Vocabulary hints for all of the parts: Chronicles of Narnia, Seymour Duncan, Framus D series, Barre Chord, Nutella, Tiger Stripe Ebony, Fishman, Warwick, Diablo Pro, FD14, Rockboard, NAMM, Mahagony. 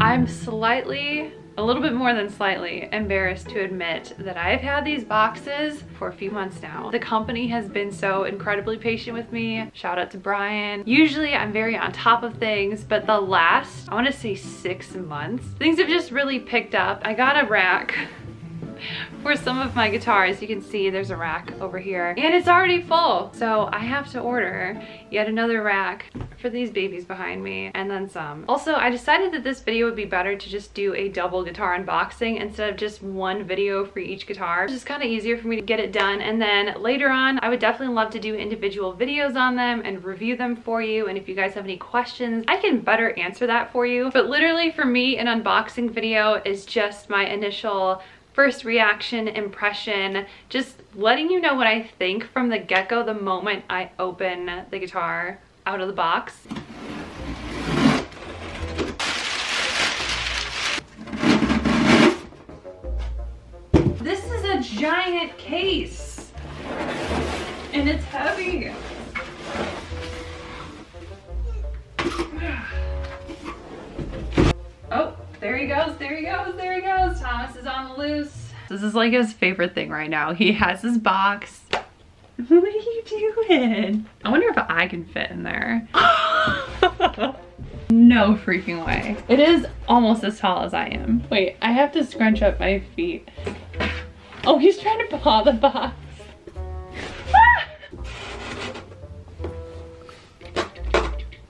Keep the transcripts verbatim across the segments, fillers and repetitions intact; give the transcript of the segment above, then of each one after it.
I'm slightly, a little bit more than slightly, embarrassed to admit that I've had these boxes for a few months now. The company has been so incredibly patient with me. Shout out to Brian. Usually I'm very on top of things, but the last, I wanna say six months, things have just really picked up. I got a rack for some of my guitars. You can see there's a rack over here and it's already full. So I have to order yet another rack for these babies behind me and then some. Also, I decided that this video would be better to just do a double guitar unboxing instead of just one video for each guitar. It's just kind of easier for me to get it done, and then later on I would definitely love to do individual videos on them and review them for you, and if you guys have any questions I can better answer that for you. But literally for me an unboxing video is just my initial first reaction, impression, just letting you know what I think from the get-go the moment I open the guitar out of the box. This is a giant case and it's heavy. Oh, there he goes, there he goes, there he goes. Thomas is on the loose. This is like his favorite thing right now. He has his box. What are you doing? I wonder if I can fit in there. No freaking way. It is almost as tall as I am. Wait, I have to scrunch up my feet. Oh, he's trying to paw the box.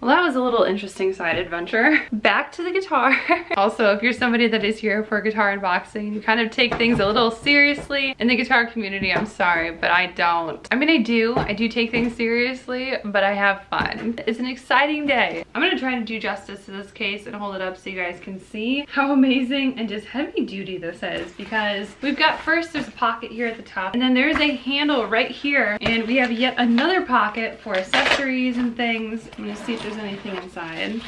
Well, that was a little interesting side adventure. Back to the guitar. Also, if you're somebody that is here for guitar unboxing, you kind of take things a little seriously. In the guitar community, I'm sorry, but I don't. I mean, I do. I do take things seriously, but I have fun. It's an exciting day. I'm gonna try to do justice to this case and hold it up so you guys can see how amazing and just heavy duty this is, because we've got, first there's a pocket here at the top, and then there's a handle right here, and we have yet another pocket for accessories and things. I'm gonna see if there's anything inside.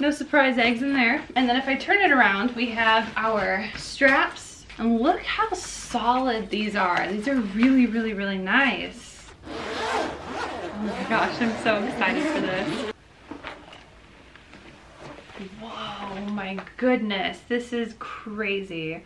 No surprise eggs in there. And then if I turn it around, we have our straps, and look how solid these are. These are really, really, really nice. Oh my gosh, I'm so excited for this. Whoa, my goodness, this is crazy.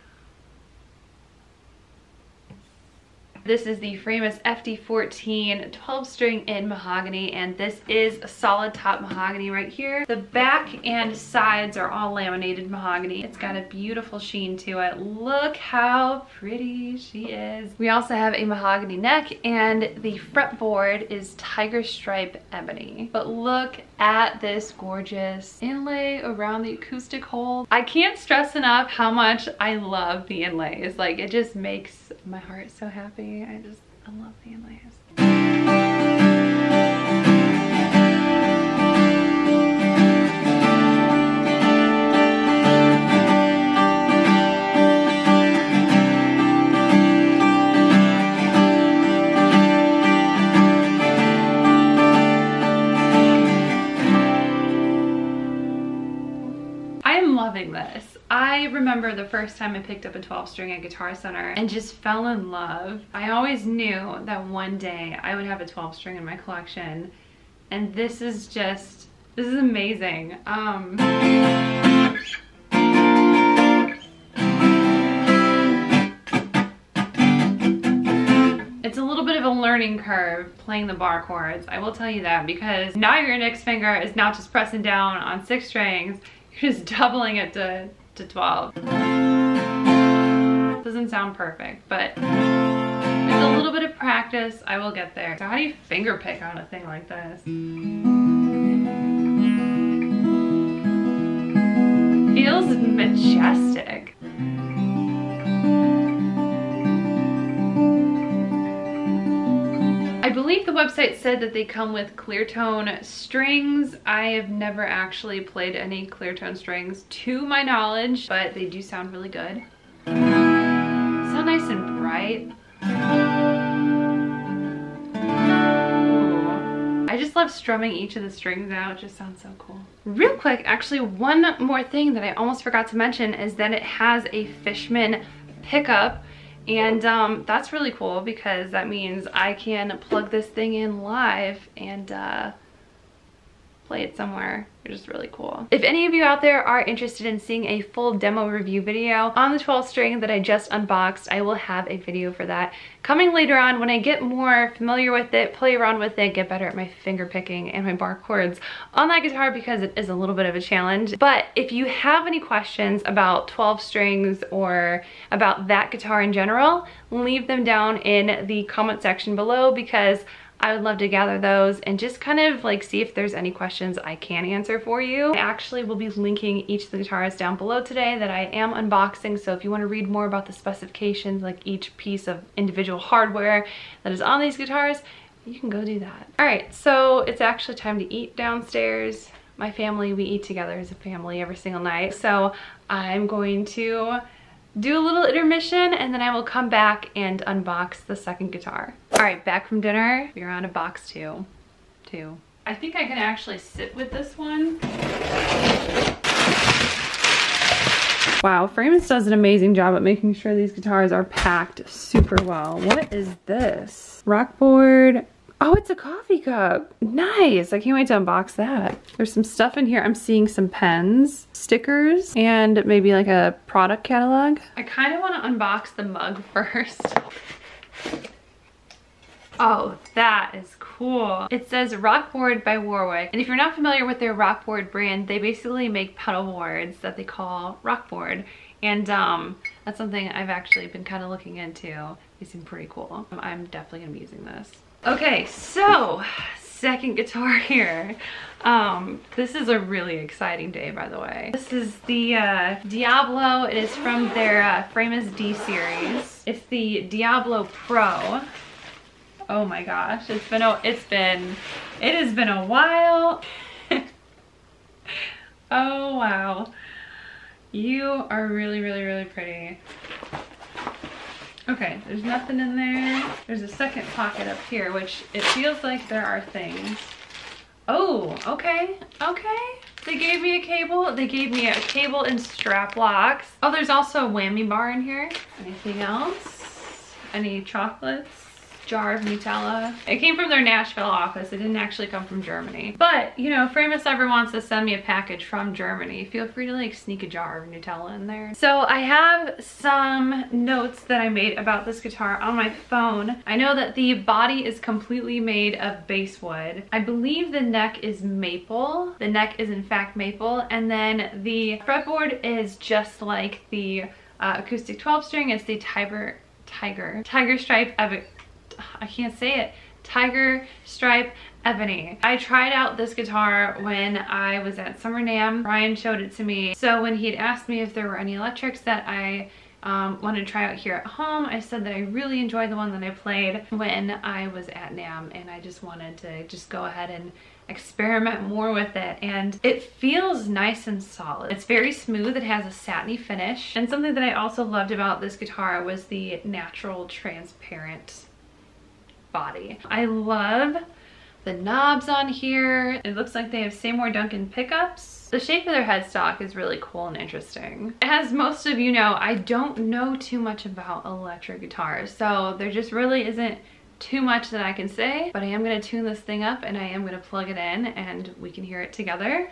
This is the Framus F D fourteen twelve string in mahogany, and this is a solid top mahogany right here. The back and sides are all laminated mahogany. It's got a beautiful sheen to it. Look how pretty she is. We also have a mahogany neck, and the fretboard is Tiger Stripe Ebony. But look at this gorgeous inlay around the acoustic hole. I can't stress enough how much I love the inlays. Like, it just makes my heart so happy. I just, I love the inlays. This. I remember the first time I picked up a twelve string at Guitar Center and just fell in love. I always knew that one day I would have a twelve string in my collection, and this is just, this is amazing. Um, it's a little bit of a learning curve playing the bar chords, I will tell you that, because now your index finger is not just pressing down on six strings, you're just doubling it to, to twelve. Doesn't sound perfect, but with a little bit of practice, I will get there. So how do you finger pick on a thing like this? Feels majestic. I believe the website said that they come with clear tone strings. I have never actually played any clear tone strings to my knowledge, but they do sound really good. So nice and bright. Ooh. I just love strumming each of the strings out. It just sounds so cool. Real quick, actually one more thing that I almost forgot to mention is that it has a Fishman pickup. And um, that's really cool because that means I can plug this thing in live and uh, play it somewhere, which is really cool. If any of you out there are interested in seeing a full demo review video on the twelve string that I just unboxed, I will have a video for that coming later on when I get more familiar with it, play around with it, get better at my finger picking and my bar chords on that guitar because it is a little bit of a challenge. But if you have any questions about twelve strings or about that guitar in general, leave them down in the comment section below because I would love to gather those and just kind of like see if there's any questions I can answer for you. I actually will be linking each of the guitars down below today that I am unboxing, so if you want to read more about the specifications, like each piece of individual hardware that is on these guitars, you can go do that. All right, so it's actually time to eat downstairs. My family, we eat together as a family every single night, so I'm going to do a little intermission and then I will come back and unbox the second guitar. All right, back from dinner. We're on a box two. Two. I think I can actually sit with this one. Wow, Framus does an amazing job at making sure these guitars are packed super well. What is this? Rockboard. Oh, it's a coffee cup. Nice. I can't wait to unbox that. There's some stuff in here. I'm seeing some pens, stickers, and maybe like a product catalog. I kind of want to unbox the mug first. Oh, that is cool. It says Rockboard by Warwick. And if you're not familiar with their Rockboard brand, they basically make pedal boards that they call Rockboard. And um, that's something I've actually been kind of looking into. They seem pretty cool. I'm definitely gonna be using this. Okay, so second guitar here. Um, this is a really exciting day, by the way. This is the uh, Diablo. It is from their uh, Framus D series. It's the Diablo Pro. Oh my gosh, it's been a, it's been, it has been a while. Oh wow, you are really, really, really pretty. Okay, there's nothing in there. There's a second pocket up here, which it feels like there are things. Oh, okay, okay. They gave me a cable. They gave me a cable and strap locks. Oh, there's also a whammy bar in here. Anything else? Any chocolates? Jar of Nutella. It came from their Nashville office. It didn't actually come from Germany. But, you know, if Framus ever wants to send me a package from Germany, feel free to like sneak a jar of Nutella in there. So I have some notes that I made about this guitar on my phone. I know that the body is completely made of basswood. I believe the neck is maple. The neck is in fact maple. And then the fretboard is just like the uh, acoustic twelve string. It's the Tiger, Tiger, Tiger Stripe Ebony. I can't say it. Tiger Stripe Ebony. I tried out this guitar when I was at Summer NAMM. Ryan showed it to me. So when he'd asked me if there were any electrics that I um, wanted to try out here at home, I said that I really enjoyed the one that I played when I was at NAMM, and I just wanted to just go ahead and experiment more with it. And it feels nice and solid. It's very smooth. It has a satiny finish. And something that I also loved about this guitar was the natural transparent body. I love the knobs on here. It looks like they have Seymour Duncan pickups. The shape of their headstock is really cool and interesting. As most of you know, I don't know too much about electric guitars, so there just really isn't too much that I can say, but I am going to tune this thing up and I am going to plug it in and we can hear it together.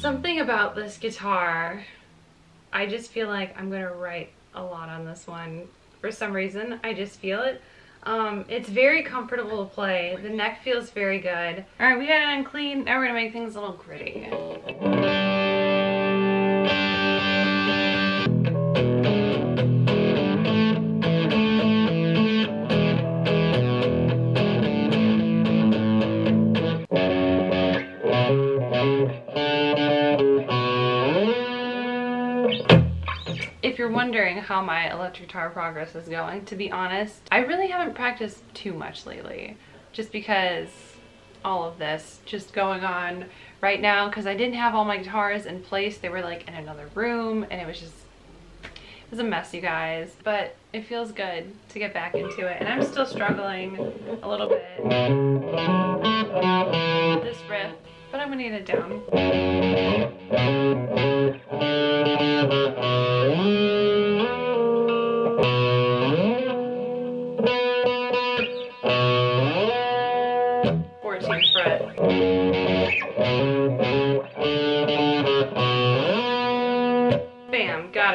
Something about this guitar, I just feel like I'm gonna write a lot on this one. For some reason, I just feel it. Um, it's very comfortable to play. The neck feels very good. All right, we got it unclean. Now we're gonna make things a little gritty. you're wondering how my electric guitar progress is going, to be honest, I really haven't practiced too much lately, just because all of this just going on right now, because I didn't have all my guitars in place. They were like in another room, and it was just, it was a mess, you guys, but it feels good to get back into it. And I'm still struggling a little bit, this riff, but I'm gonna get it down.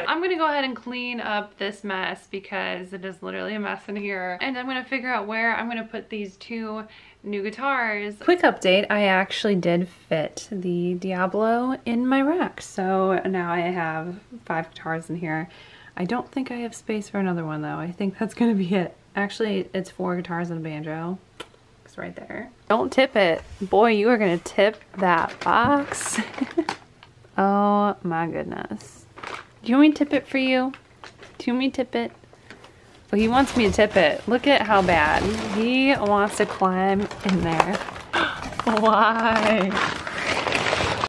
I'm gonna go ahead and clean up this mess because it is literally a mess in here, and I'm gonna figure out where I'm gonna put these two new guitars. Quick update, I actually did fit the Diablo in my rack, so now I have five guitars in here. I don't think I have space for another one though. I think that's gonna be it. Actually, it's four guitars and a banjo. It's right there. Don't tip it. Boy, you are gonna tip that box. Oh my goodness. Do you want me to tip it for you? Do you want me to tip it? Well, he wants me to tip it. Look at how bad. He wants to climb in there. Why?